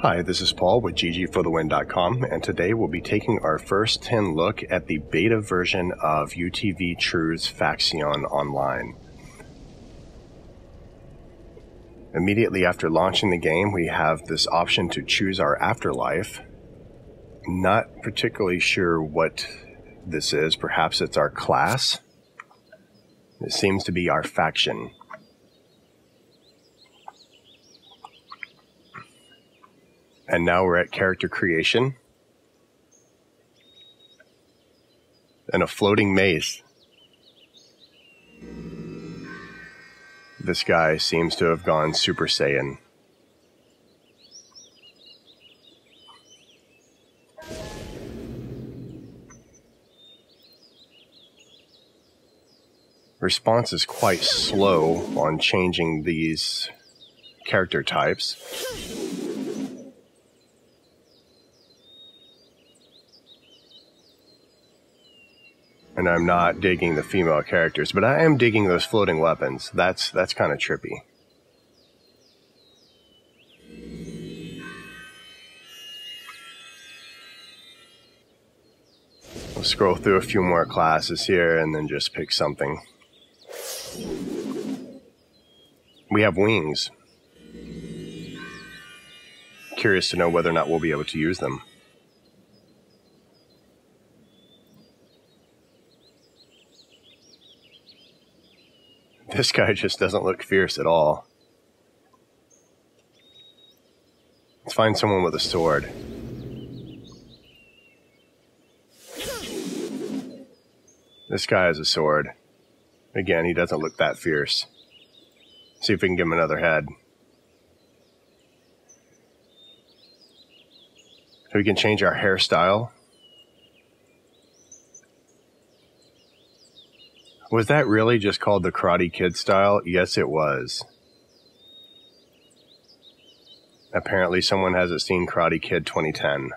Hi, this is Paul with ggforthewin.com, and today we'll be taking our first 10 look at the beta version of UTV True Faxion Online. Immediately after launching the game, we have this option to choose our afterlife. Not particularly sure what this is. Perhaps it's our class. It seems to be our faction. And now we're at character creation. And a floating maze. This guy seems to have gone Super Saiyan. Response is quite slow on changing these character types. And I'm not digging the female characters, but I am digging those floating weapons. That's kind of trippy. We'll scroll through a few more classes here and then just pick something. We have wings. Curious to know whether or not we'll be able to use them. This guy just doesn't look fierce at all. Let's find someone with a sword. This guy has a sword. Again, he doesn't look that fierce. See if we can give him another head. So we can change our hairstyle. Was that really just called the Karate Kid style? Yes, it was. Apparently someone hasn't seen Karate Kid 2010.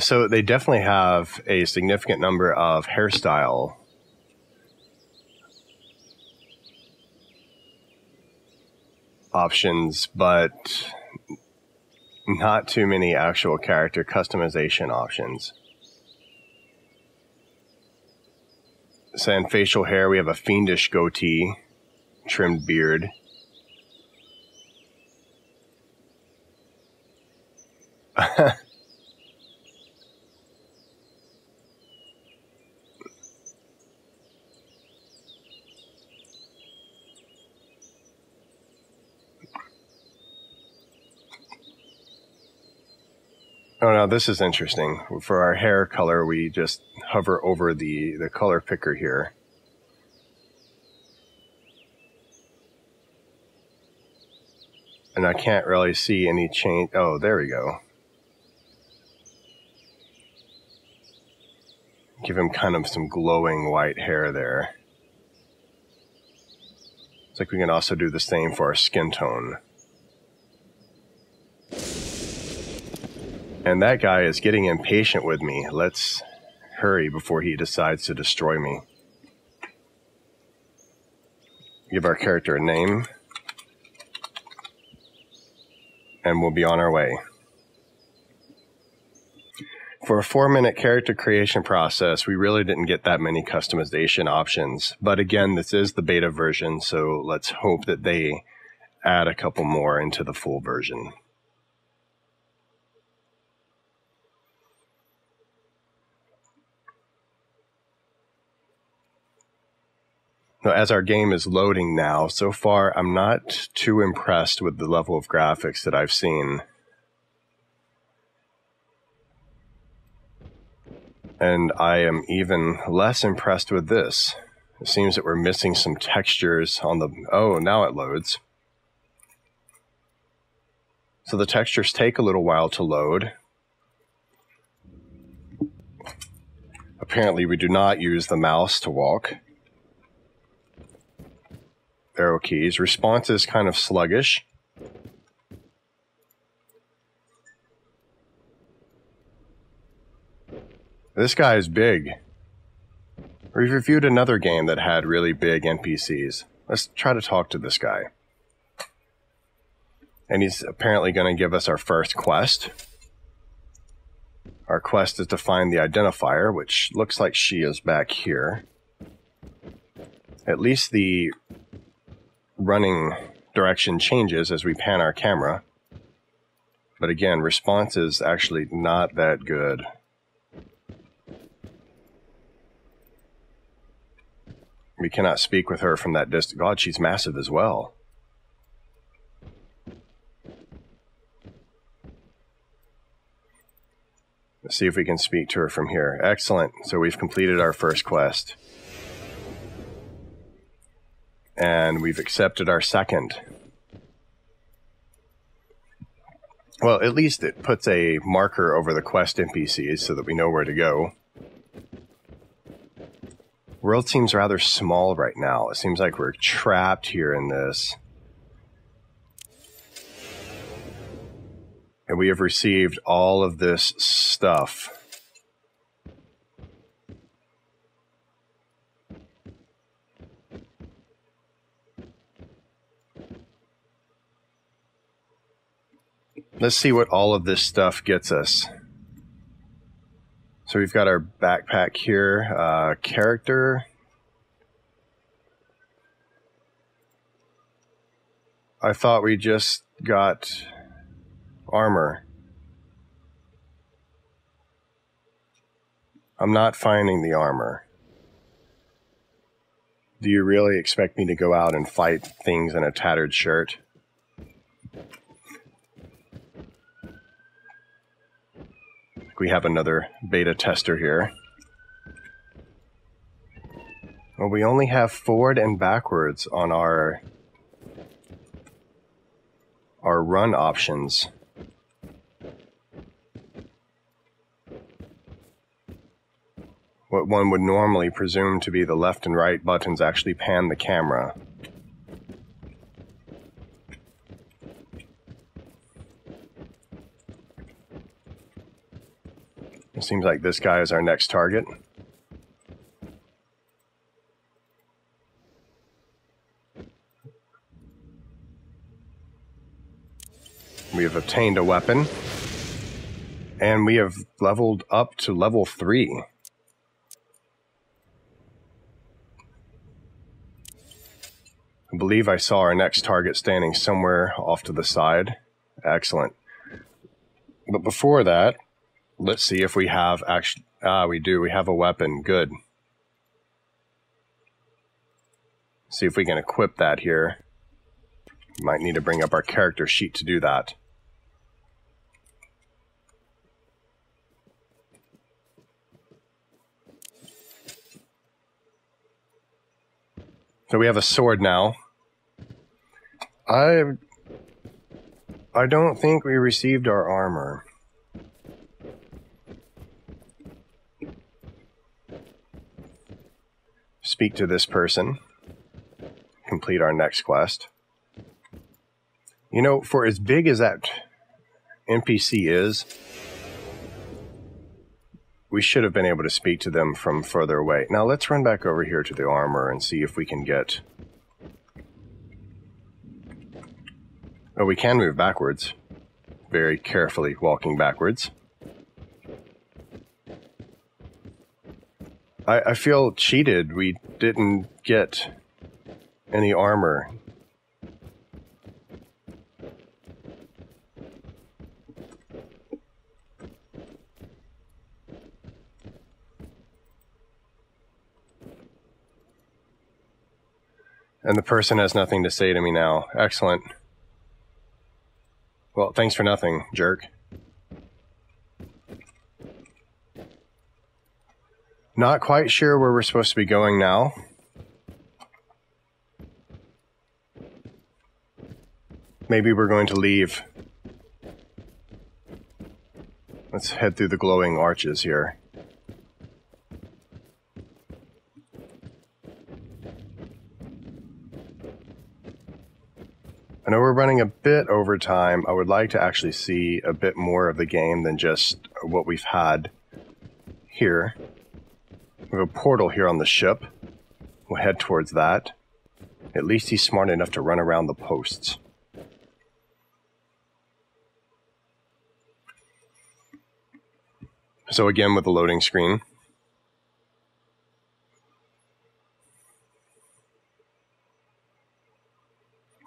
So they definitely have a significant number of hairstyle. Options, but not too many actual character customization options. So in facial hair, we have a fiendish goatee, trimmed beard. Oh, now this is interesting. For our hair color, we just hover over the color picker here. And I can't really see any change. Oh, there we go. Give him kind of some glowing white hair there. It's like we can also do the same for our skin tone. And that guy is getting impatient with me. Let's hurry before he decides to destroy me. Give our character a name. And we'll be on our way. For a 4-minute character creation process, we really didn't get that many customization options. But again, this is the beta version, so let's hope that they add a couple more into the full version. Now, as our game is loading now, so far I'm not too impressed with the level of graphics that I've seen. And I am even less impressed with this. It seems that we're missing some textures on the... Oh, now it loads. So the textures take a little while to load. Apparently we do not use the mouse to walk. Arrow keys. Response is kind of sluggish. This guy is big. We've reviewed another game that had really big NPCs. Let's try to talk to this guy. And he's apparently going to give us our first quest. Our quest is to find the identifier, which looks like she is back here. At least the running direction changes as we pan our camera. But again, response is actually not that good. We cannot speak with her from that distance. God, she's massive as well. Let's see if we can speak to her from here. Excellent. So we've completed our first quest. And we've accepted our second. Well, at least it puts a marker over the quest NPCs so that we know where to go. World seems rather small right now. It seems like we're trapped here in this. And we have received all of this stuff. Let's see what all of this stuff gets us. So we've got our backpack here, character. I thought we just got armor. I'm not finding the armor. Do you really expect me to go out and fight things in a tattered shirt? We have another beta tester here. Well, we only have forward and backwards on our run options. What one would normally presume to be the left and right buttons actually pan the camera. It seems like this guy is our next target. We have obtained a weapon. And we have leveled up to level 3. I believe I saw our next target standing somewhere off to the side. Excellent. But before that, let's see if we have actually... Ah, we do. We have a weapon. Good. See if we can equip that here. Might need to bring up our character sheet to do that. So we have a sword now. I don't think we received our armor. Speak to this person. Complete our next quest. You know, for as big as that NPC is, we should have been able to speak to them from further away. Now let's run back over here to the armor and see if we can get... Oh, we can move backwards. Very carefully walking backwards. I feel cheated. We didn't get any armor. And the person has nothing to say to me now. Excellent. Well, thanks for nothing, jerk. Not quite sure where we're supposed to be going now. Maybe we're going to leave. Let's head through the glowing arches here. I know we're running a bit over time. I would like to actually see a bit more of the game than just what we've had here. We have a portal here on the ship. We'll head towards that. At least he's smart enough to run around the posts. So again, with the loading screen.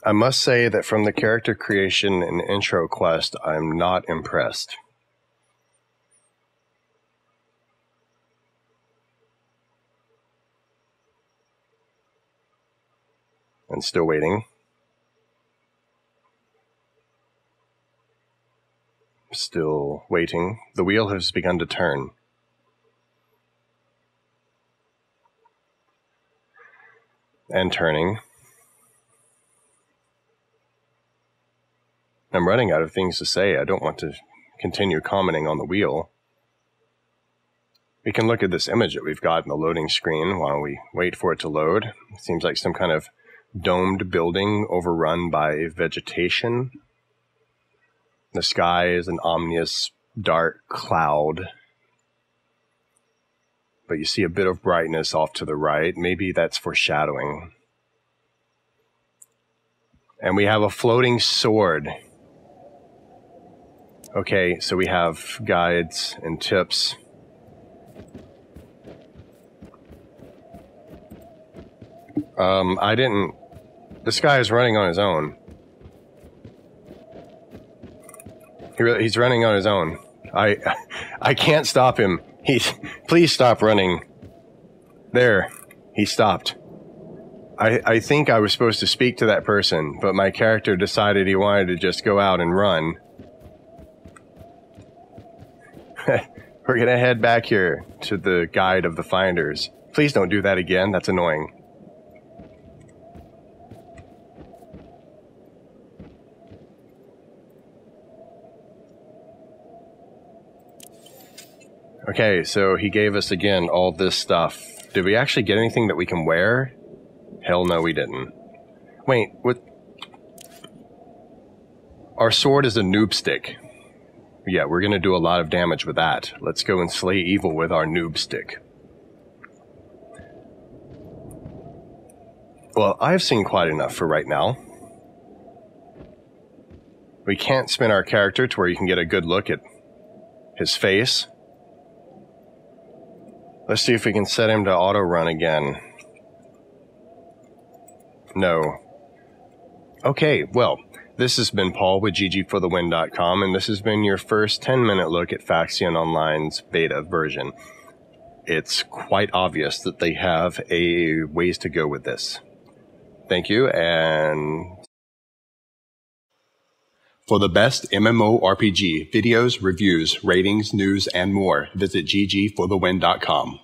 I must say that from the character creation and intro quest, I'm not impressed. And still waiting. Still waiting. The wheel has begun to turn. And turning. I'm running out of things to say. I don't want to continue commenting on the wheel. We can look at this image that we've got in the loading screen while we wait for it to load. It seems like some kind of domed building overrun by vegetation. The sky is an ominous dark cloud, but you see a bit of brightness off to the right. Maybe that's foreshadowing. And we have a floating sword. Okay, so we have guides and tips. This guy is running on his own. He's running on his own. I can't stop him. Please stop running. There. He stopped. I think I was supposed to speak to that person, but my character decided he wanted to just go out and run. We're gonna head back here to the guide of the finders. Please don't do that again. That's annoying. Okay, so he gave us, again, all this stuff. Did we actually get anything that we can wear? Hell no, we didn't. Wait, what? Our sword is a noob stick. Yeah, we're going to do a lot of damage with that. Let's go and slay evil with our noob stick. Well, I've seen quite enough for right now. We can't spin our character to where you can get a good look at his face. Let's see if we can set him to auto-run again. No. Okay, well, this has been Paul with ggforthewin.com, and this has been your first 10-minute look at Faxion Online's beta version. It's quite obvious that they have a ways to go with this. Thank you, and... For the best MMORPG videos, reviews, ratings, news, and more, visit ggforthewin.com.